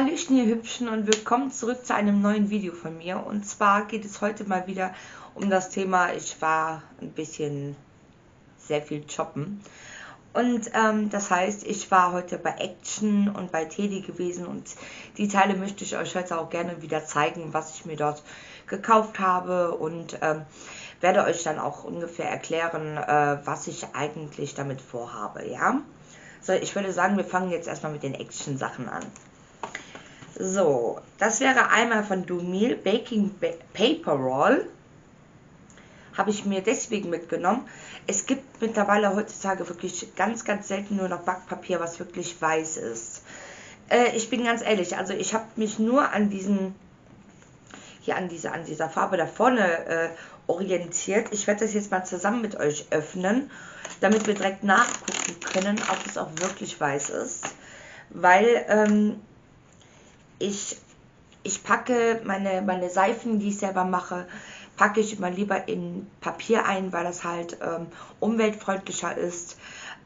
Hallöchen ihr Hübschen und willkommen zurück zu einem neuen Video von mir. Und zwar geht es heute mal wieder um das Thema, ich war ein bisschen sehr viel shoppen. Und das heißt, ich war heute bei Aktion und bei Tedi gewesen und die Teile möchte ich euch heute auch gerne wieder zeigen, was ich mir dort gekauft habe. Und werde euch dann auch ungefähr erklären, was ich eigentlich damit vorhabe, ja. So, ich würde sagen, wir fangen jetzt erstmal mit den Aktion-Sachen an. So, das wäre einmal von Dumil Baking Paper Roll. Habe ich mir deswegen mitgenommen. Es gibt mittlerweile heutzutage wirklich ganz, ganz selten nur noch Backpapier, was wirklich weiß ist. Ich bin ganz ehrlich, also ich habe mich nur an diesen, hier an dieser Farbe da vorne orientiert. Ich werde das jetzt mal zusammen mit euch öffnen, damit wir direkt nachgucken können, ob es auch wirklich weiß ist. Weil, Ich packe meine Seifen, die ich selber mache, packe ich immer lieber in Papier ein, weil das halt umweltfreundlicher ist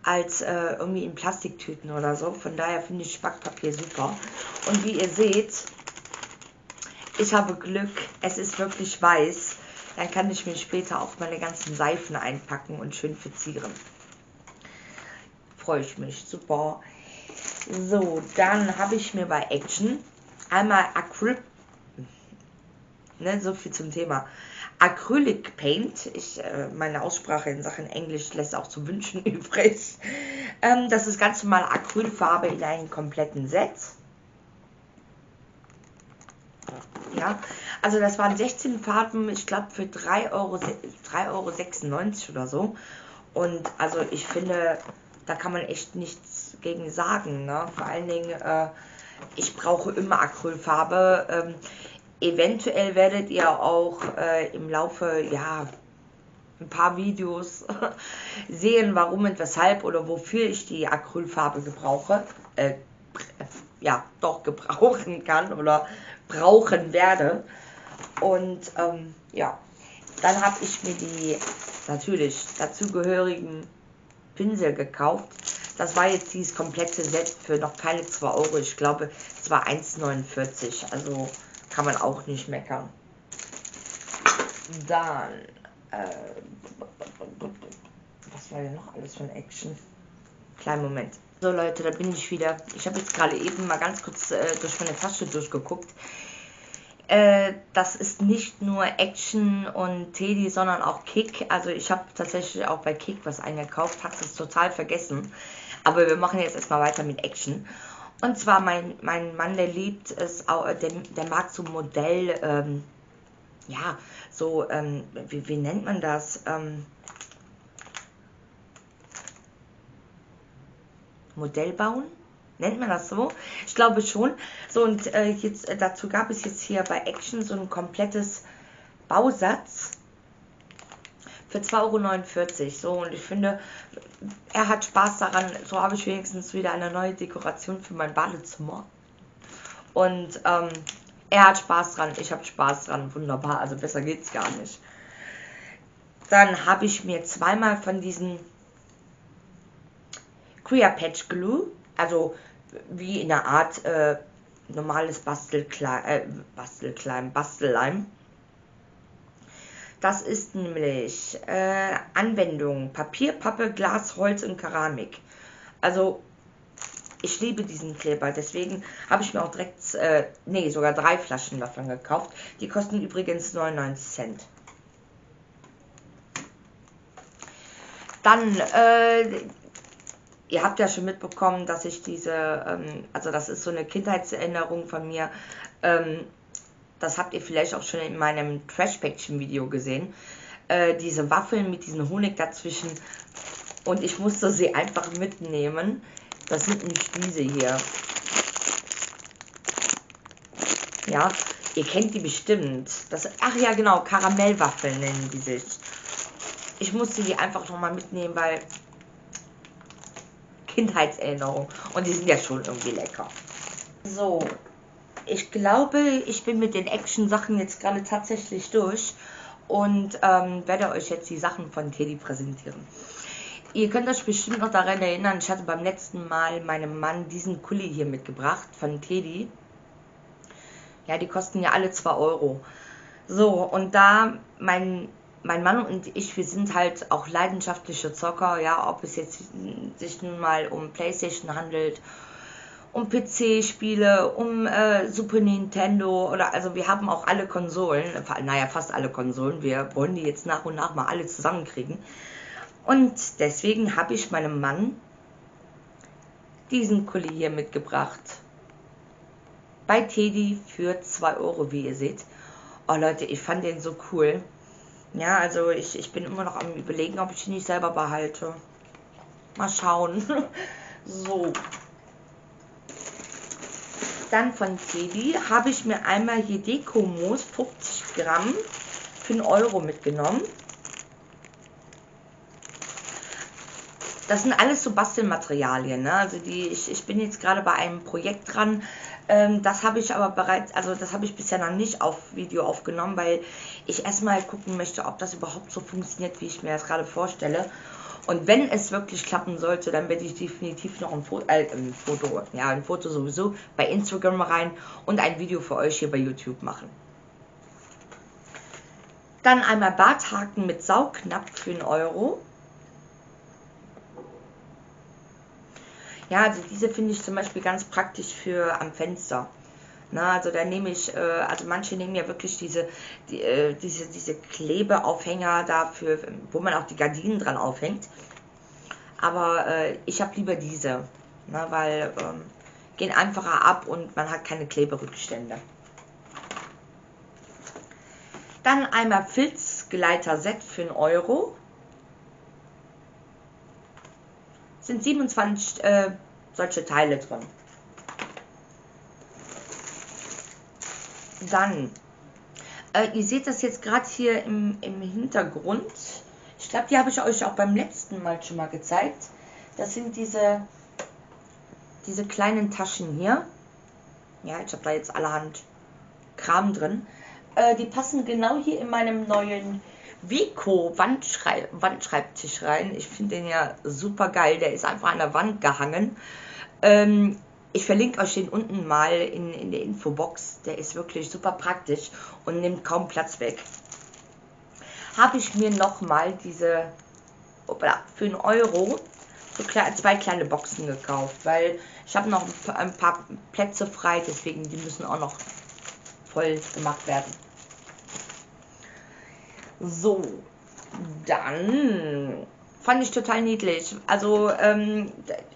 als irgendwie in Plastiktüten oder so. Von daher finde ich Backpapier super. Und wie ihr seht, ich habe Glück, es ist wirklich weiß. Dann kann ich mir später auch meine ganzen Seifen einpacken und schön verzieren. Freue ich mich, super. So, dann habe ich mir bei Aktion einmal Acryl, ne, so viel zum Thema Acrylic Paint. Meine Aussprache in Sachen Englisch lässt auch zu wünschen übrig. Das ist ganz normal Acrylfarbe in einem kompletten Set. Ja, also das waren 16 Farben, ich glaube für 3,96 € oder so. Und also ich finde, da kann man echt nichts gegen sagen, ne? Vor allen Dingen, ich brauche immer Acrylfarbe. Eventuell werdet ihr auch im Laufe, ja, ein paar Videos sehen, warum und weshalb oder wofür ich die Acrylfarbe gebrauche. Ja, doch gebrauchen kann oder brauchen werde. Und ja, dann habe ich mir die natürlich dazugehörigen Pinsel gekauft. Das war jetzt dieses komplette Set für noch keine 2 €. Ich glaube, es war 1,49 €. Also kann man auch nicht meckern. Dann, was war denn noch alles von Aktion? Kleinen Moment. So Leute, da bin ich wieder. Ich habe jetzt gerade eben mal ganz kurz durch meine Tasche durchgeguckt. Das ist nicht nur Aktion und Tedi, sondern auch KiK. Also ich habe tatsächlich auch bei KiK was eingekauft, hatte es total vergessen. Aber wir machen jetzt erstmal weiter mit Aktion. Und zwar mein Mann, der liebt es, der mag so Modell, ja, so, wie nennt man das? Modell bauen? Nennt man das so? Ich glaube schon. So, und jetzt dazu gab es jetzt hier bei Aktion so ein komplettes Bausatz für 2,49 €. So, und ich finde, er hat Spaß daran. So habe ich wenigstens wieder eine neue Dekoration für mein Badezimmer. Und er hat Spaß dran, ich habe Spaß dran. Wunderbar, also besser geht's gar nicht. Dann habe ich mir zweimal von diesen Clear Patch Glue, also wie in einer Art normales Bastelleim. Das ist nämlich Anwendung Papier, Pappe, Glas, Holz und Keramik. Also ich liebe diesen Kleber, deswegen habe ich mir auch direkt, sogar 3 Flaschen davon gekauft. Die kosten übrigens 99 €. Dann, ihr habt ja schon mitbekommen, dass ich diese, also das ist so eine Kindheitserinnerung von mir, das habt ihr vielleicht auch schon in meinem Trash-Päckchen-Video gesehen, diese Waffeln mit diesem Honig dazwischen und ich musste sie einfach mitnehmen, das sind nicht diese hier. Ja, ihr kennt die bestimmt, das, ach ja genau, Karamellwaffeln nennen die sich. Ich musste die einfach nochmal mitnehmen, weil Kindheitserinnerung. Und die sind ja schon irgendwie lecker. So, ich glaube, ich bin mit den Aktion-Sachen jetzt gerade tatsächlich durch und werde euch jetzt die Sachen von Tedi präsentieren. Ihr könnt euch bestimmt noch daran erinnern, ich hatte beim letzten Mal meinem Mann diesen Kuli hier mitgebracht von Tedi. Ja, die kosten ja alle 2 €. So, und da mein Mann und ich, wir sind halt auch leidenschaftliche Zocker, ja, ob es jetzt sich nun mal um PlayStation handelt, um PC-Spiele, um Super Nintendo oder, also wir haben auch alle Konsolen, naja, fast alle Konsolen, wir wollen die jetzt nach und nach mal alle zusammenkriegen. Und deswegen habe ich meinem Mann diesen Kuli hier mitgebracht. Bei Tedi für 2 €, wie ihr seht. Oh Leute, ich fand den so cool. Ja, also ich bin immer noch am Überlegen, ob ich ihn nicht selber behalte. Mal schauen. So. Dann von Tedi habe ich mir einmal hier Dekomoos 50 Gramm für 1 € mitgenommen. Das sind alles so Bastelmaterialien, ne? Also ich bin jetzt gerade bei einem Projekt dran. Das habe ich aber bereits, also das habe ich bisher noch nicht auf Video aufgenommen, weil ich erstmal gucken möchte, ob das überhaupt so funktioniert, wie ich mir das gerade vorstelle. Und wenn es wirklich klappen sollte, dann werde ich definitiv noch ein Foto sowieso bei Instagram rein und ein Video für euch hier bei YouTube machen. Dann einmal Barthaken mit Saugnapf für 1 €. Ja, also diese finde ich zum Beispiel ganz praktisch für am Fenster. Na, also da nehme ich, also manche nehmen ja wirklich diese Klebeaufhänger dafür, wo man auch die Gardinen dran aufhängt. Aber ich habe lieber diese, na, weil gehen einfacher ab und man hat keine Kleberückstände. Dann einmal Filzgleiter-Set für 1 €. Sind 27 solche Teile drin. Dann, ihr seht das jetzt gerade hier im Hintergrund. Ich glaube, die habe ich euch auch beim letzten Mal schon mal gezeigt. Das sind diese kleinen Taschen hier. Ja, ich habe da jetzt allerhand Kram drin. Die passen genau hier in meinem neuen Vico Wandschreibtisch rein. Ich finde den ja super geil. Der ist einfach an der Wand gehangen. Ich verlinke euch den unten mal in der Infobox. Der ist wirklich super praktisch und nimmt kaum Platz weg. Habe ich mir nochmal diese für 1 € so 2 kleine Boxen gekauft, weil ich habe noch ein paar Plätze frei, deswegen die müssen auch noch voll gemacht werden. So, dann fand ich total niedlich. Also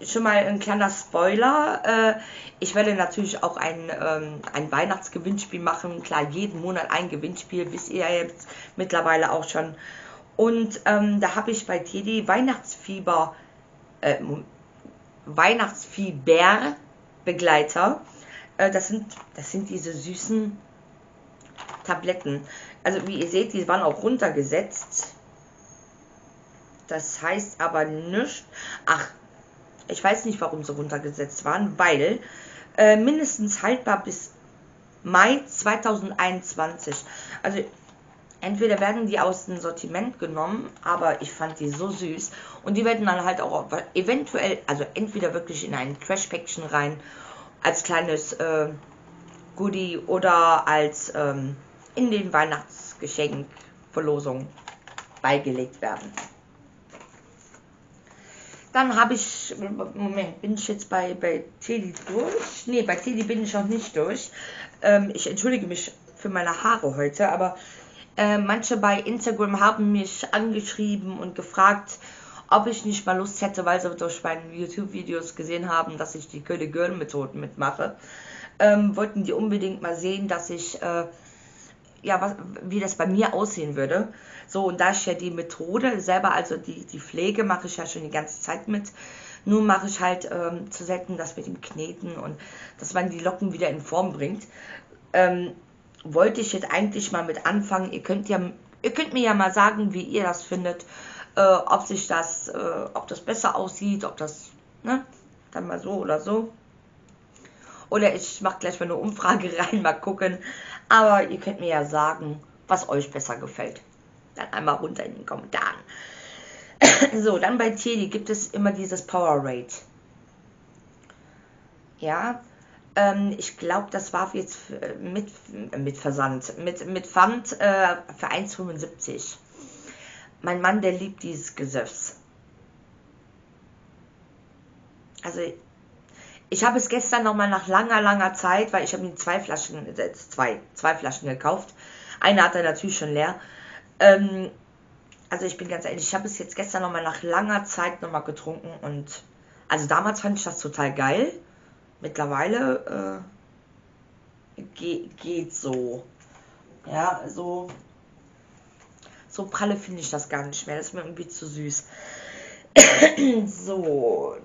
schon mal ein kleiner Spoiler. Ich werde natürlich auch ein Weihnachtsgewinnspiel machen. Klar, jeden Monat ein Gewinnspiel, wisst ihr jetzt mittlerweile auch schon. Und da habe ich bei Tedi Weihnachtsfieber-Begleiter. Das sind diese süßen Tabletten. Also wie ihr seht, die waren auch runtergesetzt. Das heißt aber nicht... Ach, ich weiß nicht, warum sie runtergesetzt waren, weil mindestens haltbar bis Mai 2021. Also entweder werden die aus dem Sortiment genommen, aber ich fand die so süß. Und die werden dann halt auch eventuell, also entweder wirklich in ein Trash-Päckchen rein, als kleines Goodie oder als... in den Weihnachtsgeschenkverlosungen beigelegt werden. Dann habe ich, Moment, bin ich jetzt bei Tedi durch? Ne, bei Tedi bin ich noch nicht durch. Ich entschuldige mich für meine Haare heute, aber manche bei Instagram haben mich angeschrieben und gefragt, ob ich nicht mal Lust hätte, weil sie durch meine YouTube-Videos gesehen haben, dass ich die Kölle-Girl-Methoden mitmache. Wollten die unbedingt mal sehen, dass ich... ja, wie das bei mir aussehen würde. So, und da ich ja die Methode selber, also die Pflege mache ich ja schon die ganze Zeit mit. Nun mache ich halt zu selten das mit dem Kneten und dass man die Locken wieder in Form bringt. Wollte ich jetzt eigentlich mal mit anfangen. Ihr könnt mir ja mal sagen, wie ihr das findet, ob das besser aussieht, ob das, ne, dann mal so oder so. Oder ich mache gleich mal eine Umfrage rein, mal gucken. Aber ihr könnt mir ja sagen, was euch besser gefällt. Dann einmal runter in den Kommentaren. So, dann bei Tedi gibt es immer dieses Powerade. Ja, Ich glaube, das war jetzt mit Pfand für 1,75. Mein Mann, der liebt dieses Gesöffs. Also, ich habe es gestern nochmal nach langer Zeit, weil ich habe mir zwei Flaschen gekauft. Eine hat er natürlich schon leer. Also, ich bin ganz ehrlich, ich habe es jetzt gestern nochmal nach langer Zeit nochmal getrunken und, also damals fand ich das total geil. Mittlerweile geht so. Ja, so pralle finde ich das gar nicht mehr. Das ist mir irgendwie zu süß. So,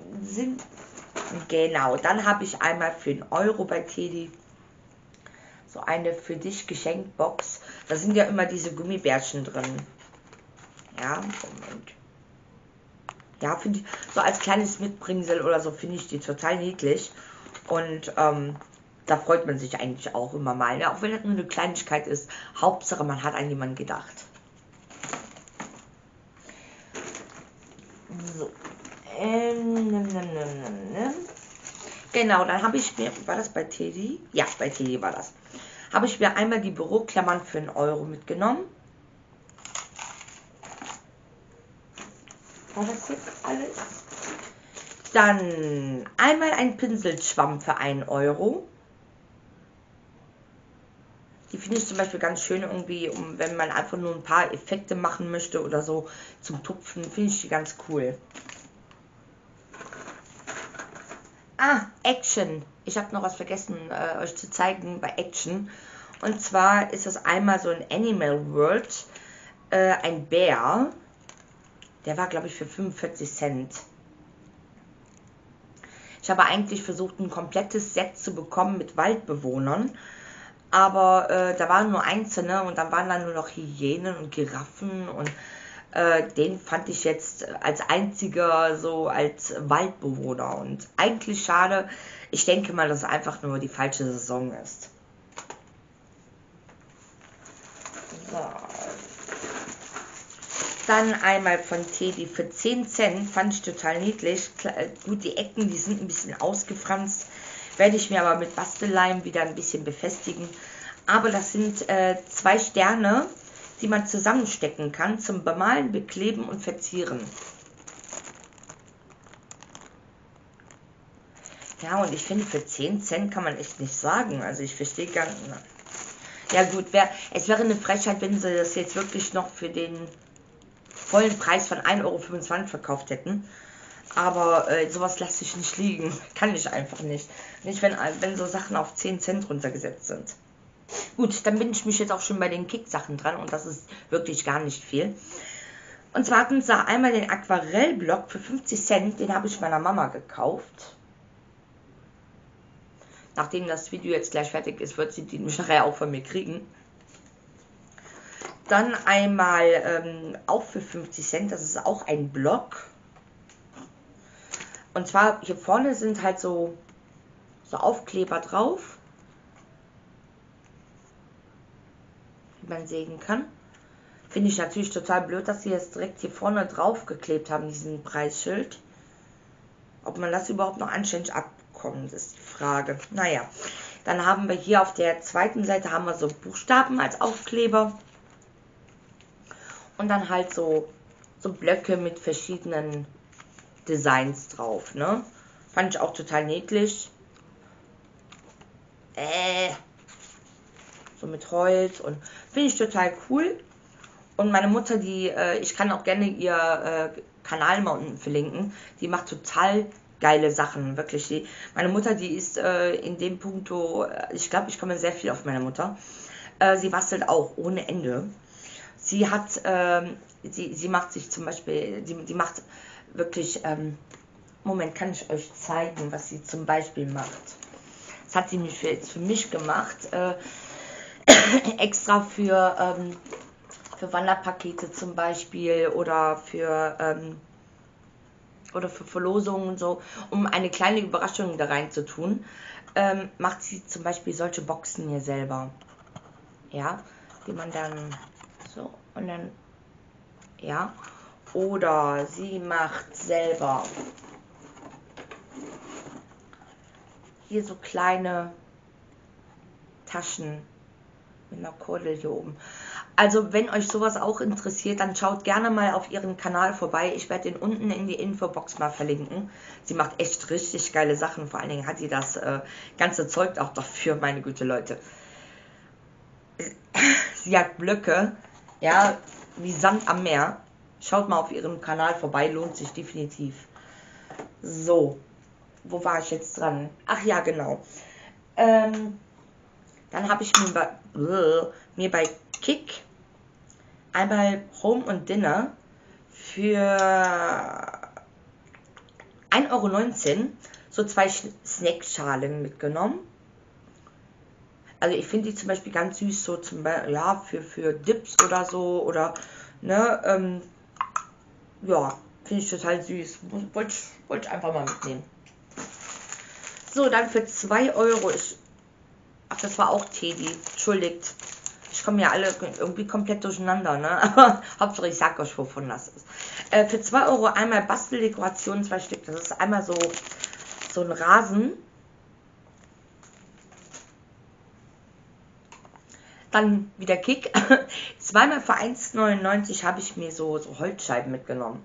genau, dann habe ich einmal für €1 bei Tedi so eine für dich Geschenkbox. Da sind ja immer diese Gummibärchen drin. Ja, Moment. Ja, finde ich, so als kleines Mitbringsel oder so, finde ich die total niedlich. Und da freut man sich eigentlich auch immer mal. Ja, auch wenn das nur eine Kleinigkeit ist. Hauptsache, man hat an jemanden gedacht. So. Genau, dann habe ich mir, war das bei Tedi? Ja, bei Tedi war das. Habe ich mir einmal die Büroklammern für €1 mitgenommen. War das jetzt alles? Dann einmal ein Pinselschwamm für €1. Die finde ich zum Beispiel ganz schön irgendwie, wenn man einfach nur ein paar Effekte machen möchte oder so zum Tupfen, finde ich die ganz cool. Ah, Aktion. Ich habe noch was vergessen, euch zu zeigen bei Aktion. Und zwar ist das einmal so ein Animal World, ein Bär. Der war, glaube ich, für 45 Cent. Ich habe eigentlich versucht, ein komplettes Set zu bekommen mit Waldbewohnern. Aber da waren nur einzelne und dann waren da nur noch Hyänen und Giraffen. Und den fand ich jetzt als einziger so als Waldbewohner. Und eigentlich schade. Ich denke mal, dass es einfach nur die falsche Saison ist. So. Dann einmal von Tedi für 10 Cent, fand ich total niedlich. Gut, die Ecken, die sind ein bisschen ausgefranst, werde ich mir aber mit Bastelleim wieder ein bisschen befestigen. Aber das sind 2 Sterne, die man zusammenstecken kann zum Bemalen, Bekleben und Verzieren. Ja, und ich finde, für 10 Cent kann man echt nicht sagen. Also ich verstehe gar nicht. Ja gut, es wäre eine Frechheit, wenn sie das jetzt wirklich noch für den vollen Preis von 1,25 € verkauft hätten. Aber sowas lasse ich nicht liegen. Kann ich einfach nicht. Nicht, wenn so Sachen auf 10 Cent runtergesetzt sind. Gut, dann bin ich mich jetzt auch schon bei den KiK-Sachen dran. Und das ist wirklich gar nicht viel. Und zwar hatten sie einmal den Aquarellblock für 50 Cent. Den habe ich meiner Mama gekauft. Nachdem das Video jetzt gleich fertig ist, wird sie den nachher auch von mir kriegen. Dann einmal auch für 50 Cent, das ist auch ein Block. Und zwar hier vorne sind halt so Aufkleber drauf, wie man sehen kann. Finde ich natürlich total blöd, dass sie jetzt direkt hier vorne drauf geklebt haben, diesen Preisschild. Ob man das überhaupt noch anständig abbekommt, ist die Frage. Naja, dann haben wir hier auf der zweiten Seite haben wir so Buchstaben als Aufkleber. Und dann halt so Blöcke mit verschiedenen Designs drauf, ne? Fand ich auch total niedlich. So mit Holz und finde ich total cool. Und meine Mutter, ich kann auch gerne ihr Kanal mal unten verlinken, die macht total geile Sachen, wirklich. Meine Mutter, die ist in dem Punkt, ich glaube, ich komme sehr viel auf meine Mutter. Sie bastelt auch ohne Ende. Sie hat, sie macht sich zum Beispiel, die macht wirklich, Moment, kann ich euch zeigen, was sie zum Beispiel macht. Das hat sie jetzt für mich gemacht, extra für Wanderpakete zum Beispiel oder für Verlosungen und so, um eine kleine Überraschung da rein zu tun, macht sie zum Beispiel solche Boxen hier selber, ja, die man dann so, und dann, ja, oder sie macht selber hier so kleine Taschen mit einer Kordel hier oben. Also wenn euch sowas auch interessiert, dann schaut gerne mal auf ihren Kanal vorbei. Ich werde den unten in die Infobox mal verlinken. Sie macht echt richtig geile Sachen. Vor allen Dingen hat sie das ganze Zeug auch dafür, meine Güte, Leute. Sie hat Blöcke, ja, wie Sand am Meer. Schaut mal auf ihrem Kanal vorbei, lohnt sich definitiv. So, wo war ich jetzt dran? Ach ja, genau. Dann habe ich mir bei KiK einmal Home und Dinner für 1,19 Euro so zwei Snackschalen mitgenommen. Also ich finde die zum Beispiel ganz süß, so zum Beispiel, ja, für Dips oder so, oder, ne, ja, finde ich total süß. Wollte ich einfach mal mitnehmen. So, dann für 2 Euro ist, ach, das war auch Tedi, entschuldigt. Ich komme ja alle irgendwie komplett durcheinander, ne, aber Hauptsache ich sag euch, wovon das ist. Für 2 Euro einmal Basteldekoration, 2 Stück, das ist einmal so ein Rasen. Dann wieder KiK. Zweimal für 1,99 habe ich mir so Holzscheiben mitgenommen.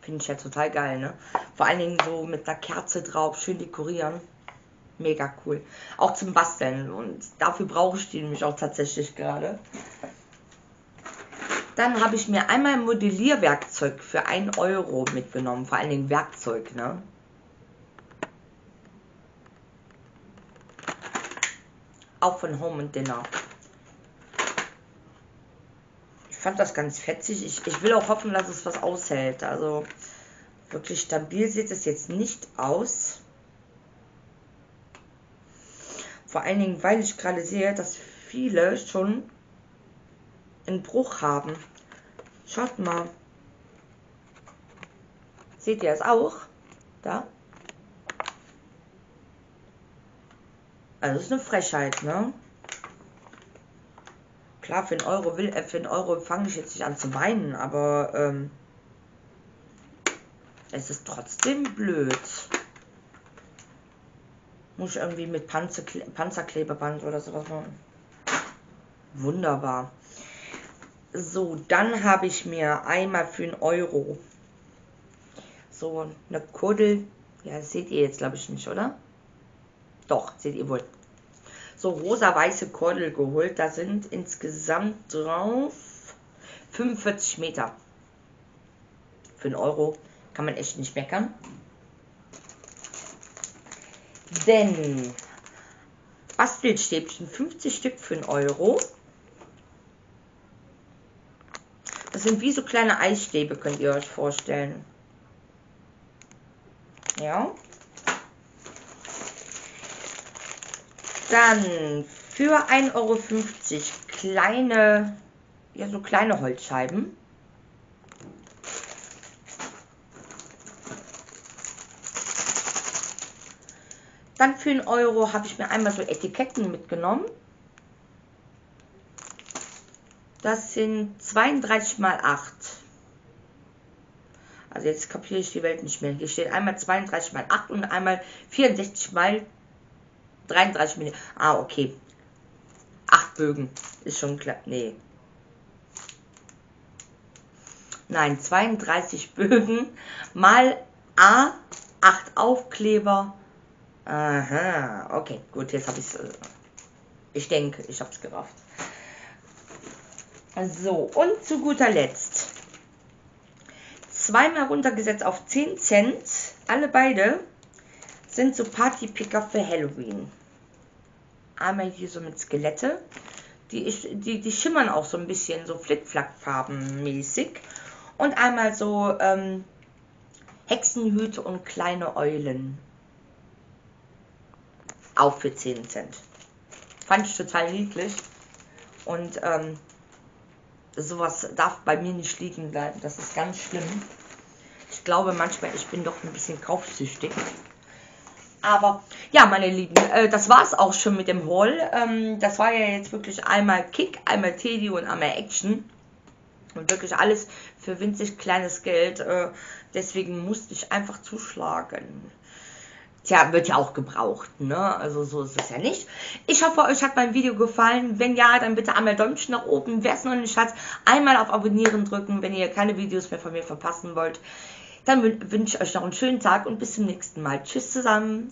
Finde ich ja total geil, ne? Vor allen Dingen so mit einer Kerze drauf, schön dekorieren. Mega cool. Auch zum Basteln. Und dafür brauche ich die nämlich auch tatsächlich gerade. Dann habe ich mir einmal Modellierwerkzeug für 1 Euro mitgenommen. Vor allen Dingen Werkzeug, ne? Auch von Home und Dinner. Ich fand das ganz fetzig. Ich will auch hoffen, dass es was aushält. Also wirklich stabil sieht es jetzt nicht aus. Vor allen Dingen, weil ich gerade sehe, dass viele schon einen Bruch haben. Schaut mal. Seht ihr es auch? Da. Also das ist eine Frechheit, ne? Klar, für einen Euro fange ich jetzt nicht an zu weinen, aber es ist trotzdem blöd. Muss ich irgendwie mit Panzerklebeband oder sowas machen. Wunderbar. So, dann habe ich mir einmal für 1 Euro so eine Kuddel. Ja, das seht ihr jetzt, glaube ich, nicht, oder? Doch, seht ihr wohl. So rosa-weiße Kordel geholt. Da sind insgesamt drauf 45 Meter. Für 1 Euro kann man echt nicht meckern. Denn Bastelstäbchen 50 Stück für 1 Euro. Das sind wie so kleine Eisstäbe, könnt ihr euch vorstellen. Ja. Dann für 1,50 Euro kleine, ja, so kleine Holzscheiben. Dann für 1 Euro habe ich mir einmal so Etiketten mitgenommen. Das sind 32 x 8. Also jetzt kapiere ich die Welt nicht mehr. Hier steht einmal 32 x 8 und einmal 64 x 33 mm. Ah, okay. 8 Bögen. Ist schon klar. Nee. Nein, 32 Bögen mal A, 8 Aufkleber. Aha. Okay, gut. Jetzt habe ich es. Ich denke, ich habe es gerafft. So, und zu guter Letzt. Zweimal runtergesetzt auf 10 Cent. Alle beide. Sind so Party-Picker für Halloween. Einmal hier so mit Skelette. Die schimmern auch so ein bisschen so Flickflack-Farben-mäßig. Und einmal so Hexenhüte und kleine Eulen. Auch für 10 Cent. Fand ich total niedlich. Und sowas darf bei mir nicht liegen bleiben. Das ist ganz schlimm. Ich glaube manchmal, ich bin doch ein bisschen kaufsüchtig. Aber, ja, meine Lieben, das war es auch schon mit dem Haul. Das war ja jetzt wirklich einmal KiK, einmal Tedi und einmal Aktion. Und wirklich alles für winzig kleines Geld. Deswegen musste ich einfach zuschlagen. Tja, wird ja auch gebraucht, ne? Also so ist es ja nicht. Ich hoffe, euch hat mein Video gefallen. Wenn ja, dann bitte einmal Däumchen nach oben. Wer es noch nicht hat, einmal auf Abonnieren drücken, wenn ihr keine Videos mehr von mir verpassen wollt. Dann wünsche ich euch noch einen schönen Tag und bis zum nächsten Mal. Tschüss zusammen.